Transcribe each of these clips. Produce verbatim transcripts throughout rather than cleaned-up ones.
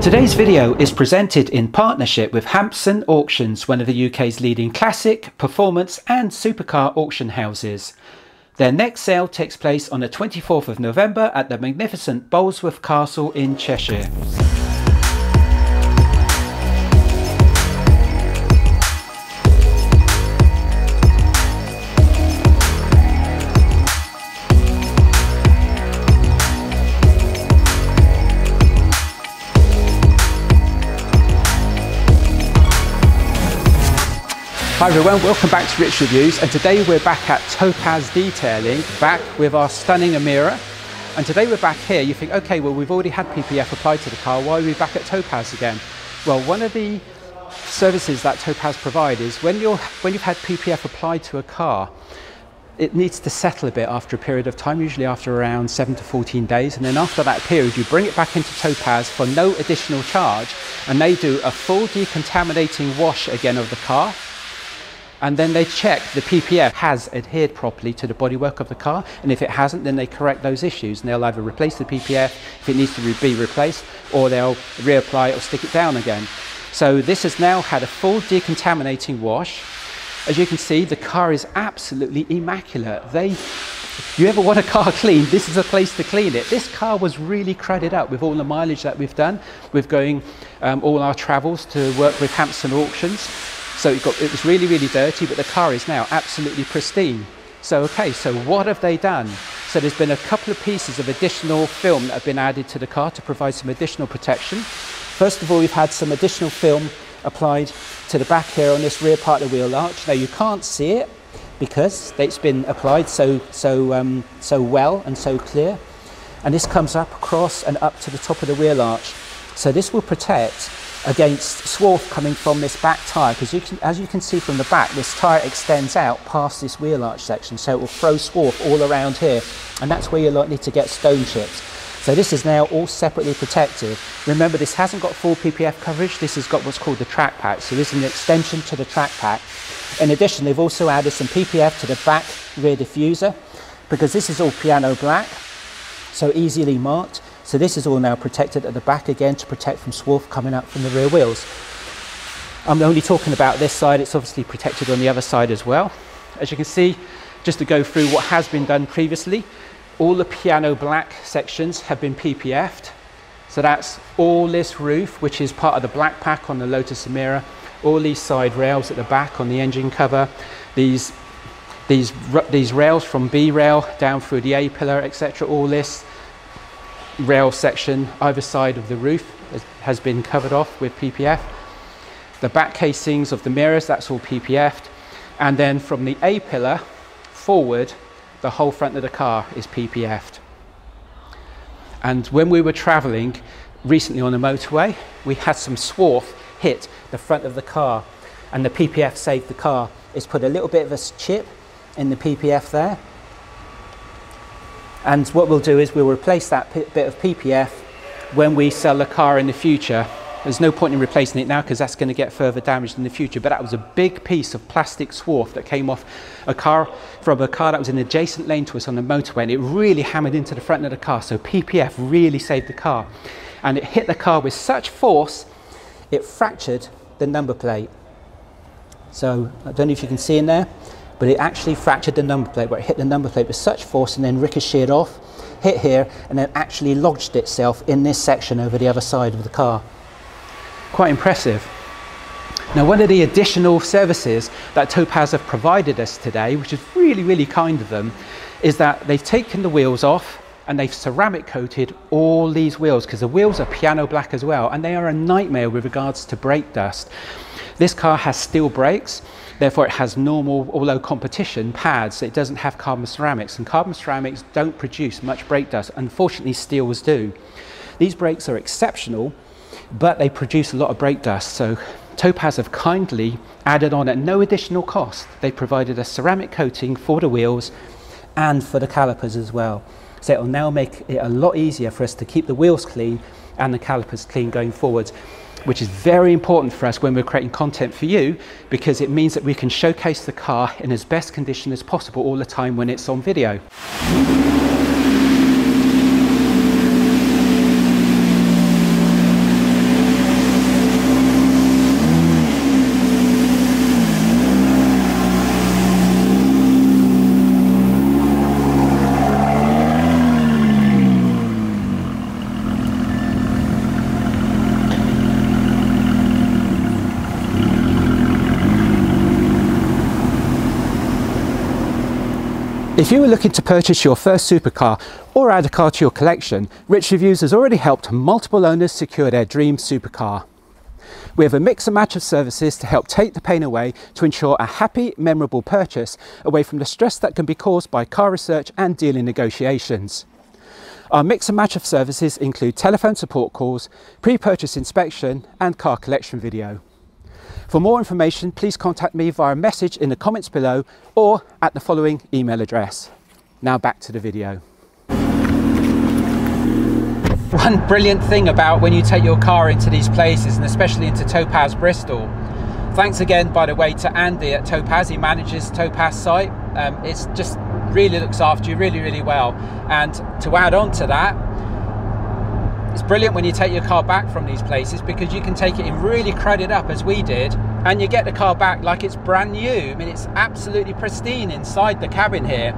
Today's video is presented in partnership with Hampson Auctions, one of the U K's leading classic, performance and supercar auction houses. Their next sale takes place on the twenty-fourth of November at the magnificent Bolesworth Castle in Cheshire. Hi everyone, welcome back to Rich Reviews, and today we're back at Topaz Detailing, back with our stunning Emira. And today we're back here. You think, okay, well we've already had P P F applied to the car, why are we back at Topaz again? Well, one of the services that Topaz provide is when, you're, when you've had P P F applied to a car, it needs to settle a bit after a period of time, usually after around seven to fourteen days. And then after that period, you bring it back into Topaz for no additional charge, and they do a full decontaminating wash again of the car. And then they check the P P F has adhered properly to the bodywork of the car, and if it hasn't, then they correct those issues, and they'll either replace the P P F if it needs to be replaced, or they'll reapply it or stick it down again. So this has now had a full decontaminating wash. As you can see, the car is absolutely immaculate. They, if you ever want a car cleaned, this is a place to clean it. This car was really cradded up with all the mileage that we've done, with going um, all our travels to work with Hampson Auctions. So it, got, it was really, really dirty, but the car is now absolutely pristine. So, okay, so what have they done? So there's been a couple of pieces of additional film that have been added to the car to provide some additional protection. First of all, we've had some additional film applied to the back here on this rear part of the wheel arch. Now you can't see it because it's been applied so, so, um, so well and so clear. And this comes up across and up to the top of the wheel arch. So this will protect against swarf coming from this back tyre, because you can, as you can see from the back, this tyre extends out past this wheel arch section, so it will throw swarf all around here, and that's where you're likely to get stone chips. So this is now all separately protected. Remember, this hasn't got full P P F coverage, this has got what's called the track pack, so this is an extension to the track pack. In addition, they've also added some P P F to the back rear diffuser, because this is all piano black, so easily marked. So this is all now protected at the back again to protect from swarf coming up from the rear wheels. I'm only talking about this side, it's obviously protected on the other side as well. As you can see, just to go through what has been done previously, all the piano black sections have been P P F'd. So that's all this roof, which is part of the black pack on the Lotus Emira, all these side rails at the back on the engine cover, these, these, these rails from B rail down through the A pillar, et cetera, all this rail section either side of the roof has been covered off with P P F. The back casings of the mirrors, that's all P P F'd, and then from the A pillar forward the whole front of the car is P P F'd. And when we were traveling recently on the motorway, we had some swarf hit the front of the car, and the P P F saved the car. It's put a little bit of a chip in the P P F there. And what we'll do is we'll replace that bit of P P F when we sell the car in the future. There's no point in replacing it now because that's going to get further damaged in the future. But that was a big piece of plastic swarf that came off a car from a car that was in an adjacent lane to us on the motorway, and it really hammered into the front of the car. So P P F really saved the car, and it hit the car with such force it fractured the number plate. So I don't know if you can see in there, but it actually fractured the number plate, where it hit the number plate with such force and then ricocheted off, hit here, and then actually lodged itself in this section over the other side of the car. Quite impressive. Now, one of the additional services that Topaz have provided us today, which is really, really kind of them, is that they've taken the wheels off and they've ceramic coated all these wheels, because the wheels are piano black as well, and they are a nightmare with regards to brake dust. This car has steel brakes, therefore it has normal, although competition, pads. It doesn't have carbon ceramics, and carbon ceramics don't produce much brake dust. Unfortunately, steels do. These brakes are exceptional, but they produce a lot of brake dust. So Topaz have kindly added on at no additional cost. They provided a ceramic coating for the wheels and for the calipers as well. So it'll now make it a lot easier for us to keep the wheels clean and the calipers clean going forwards, which is very important for us when we're creating content for you, because it means that we can showcase the car in as best condition as possible all the time when it's on video. If you were looking to purchase your first supercar or add a car to your collection, Rich Reviews has already helped multiple owners secure their dream supercar. We have a mix and match of services to help take the pain away to ensure a happy, memorable purchase away from the stress that can be caused by car research and dealing negotiations. Our mix and match of services include telephone support calls, pre-purchase inspection and car collection video. For more information, please contact me via a message in the comments below or at the following email address. Now back to the video. One brilliant thing about when you take your car into these places, and especially into Topaz Bristol, thanks again by the way to Andy at Topaz, he manages Topaz site, um, it's just really looks after you really really well. And to add on to that, it's brilliant when you take your car back from these places because you can take it in really cruddy up as we did, and you get the car back like it's brand new. I mean, it's absolutely pristine inside the cabin here,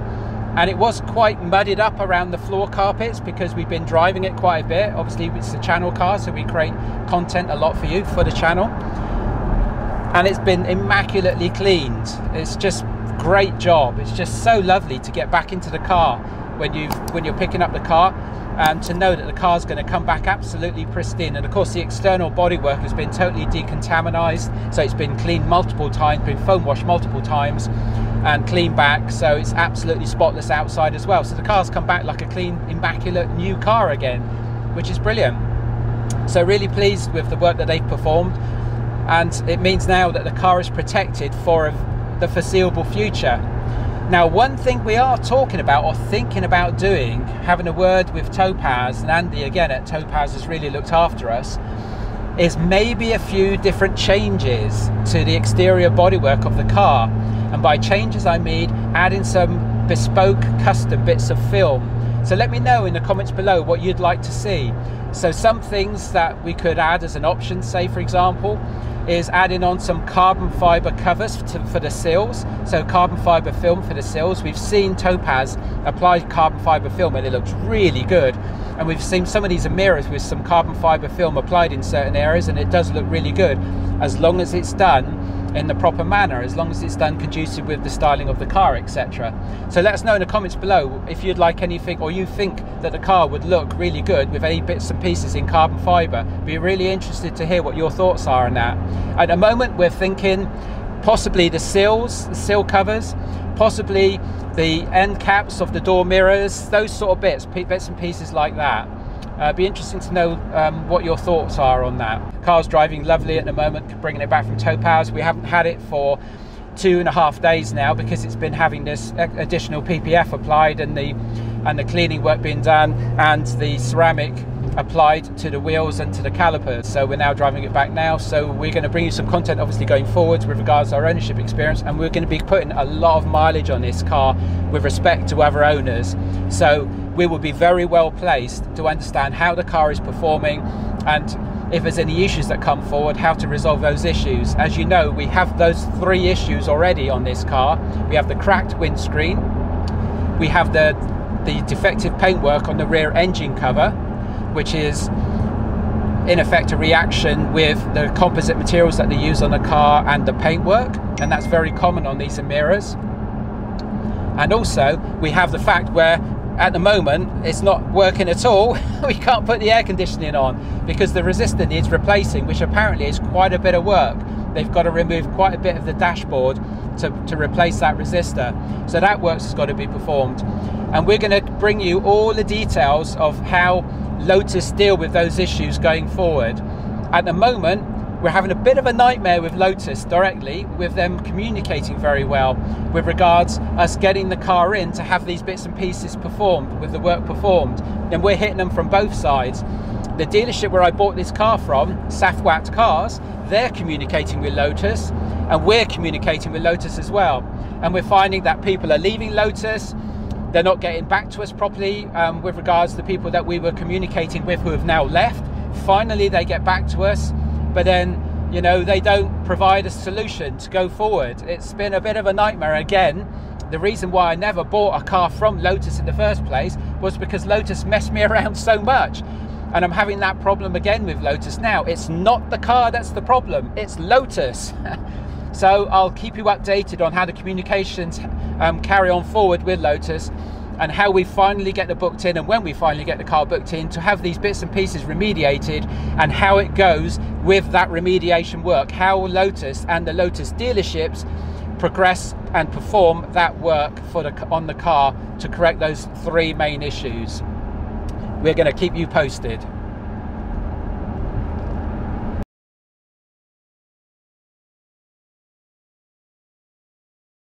and it was quite mudded up around the floor carpets because we've been driving it quite a bit. Obviously it's a channel car, so we create content a lot for you for the channel, and it's been immaculately cleaned. It's just great job. It's just so lovely to get back into the car when you when you're picking up the car, and to know that the car's going to come back absolutely pristine. And of course the external bodywork has been totally decontaminized, so it's been cleaned multiple times, been foam washed multiple times and cleaned back, so it's absolutely spotless outside as well. So the car's come back like a clean, immaculate new car again, which is brilliant. So really pleased with the work that they've performed, and it means now that the car is protected for a the foreseeable future. Now, one thing we are talking about or thinking about doing, having a word with Topaz, and Andy again at Topaz has really looked after us, is maybe a few different changes to the exterior bodywork of the car. And by changes I mean adding some bespoke custom bits of film. So let me know in the comments below what you'd like to see. So some things that we could add as an option, say for example, is adding on some carbon fiber covers to, for the sills. So carbon fiber film for the sills. We've seen Topaz apply carbon fiber film and it looks really good. And we've seen some of these Emiras with some carbon fiber film applied in certain areas, and it does look really good, as long as it's done in the proper manner, as long as it's done conducive with the styling of the car, et cetera. So let us know in the comments below if you'd like anything, or you think that the car would look really good with any bits and pieces in carbon fiber. Be really interested to hear what your thoughts are on that. At the moment we're thinking possibly the sills, the sill covers, possibly the end caps of the door mirrors, those sort of bits, bits and pieces like that. Uh, it'd be interesting to know um, what your thoughts are on that. Car's driving lovely at the moment, bringing it back from Topaz. We haven't had it for two and a half days now because it's been having this additional P P F applied and the and the cleaning work being done and the ceramic applied to the wheels and to the calipers. So we're now driving it back now, so we're going to bring you some content obviously going forwards with regards to our ownership experience, and we're going to be putting a lot of mileage on this car with respect to other owners, so we will be very well placed to understand how the car is performing and if there's any issues that come forward, how to resolve those issues. As you know, we have those three issues already on this car. We have the cracked windscreen, we have the the defective paintwork on the rear engine cover, which is in effect a reaction with the composite materials that they use on the car and the paintwork, and that's very common on these Emiras. And also we have the fact where at the moment it's not working at all. We can't put the air conditioning on because the resistor needs replacing, which apparently is quite a bit of work. They've got to remove quite a bit of the dashboard to, to replace that resistor, so that work has got to be performed. And we're going to bring you all the details of how Lotus deal with those issues going forward. At the moment we're having a bit of a nightmare with Lotus directly, with them communicating very well with regards us getting the car in to have these bits and pieces performed, with the work performed, and we're hitting them from both sides. The dealership where I bought this car from, Sathwat Cars, they're communicating with Lotus and we're communicating with Lotus as well, and we're finding that people are leaving Lotus. They're not getting back to us properly um, with regards to the people that we were communicating with who have now left. Finally they get back to us, but then, you know, they don't provide a solution to go forward. It's been a bit of a nightmare again. The reason why I never bought a car from Lotus in the first place was because Lotus messed me around so much, and I'm having that problem again with Lotus now. It's not the car that's the problem, it's Lotus. So I'll keep you updated on how the communications um, carry on forward with Lotus, and how we finally get the booked in, and when we finally get the car booked in, to have these bits and pieces remediated, and how it goes with that remediation work, how Lotus and the Lotus dealerships progress and perform that work for the, on the car to correct those three main issues. We're going to keep you posted.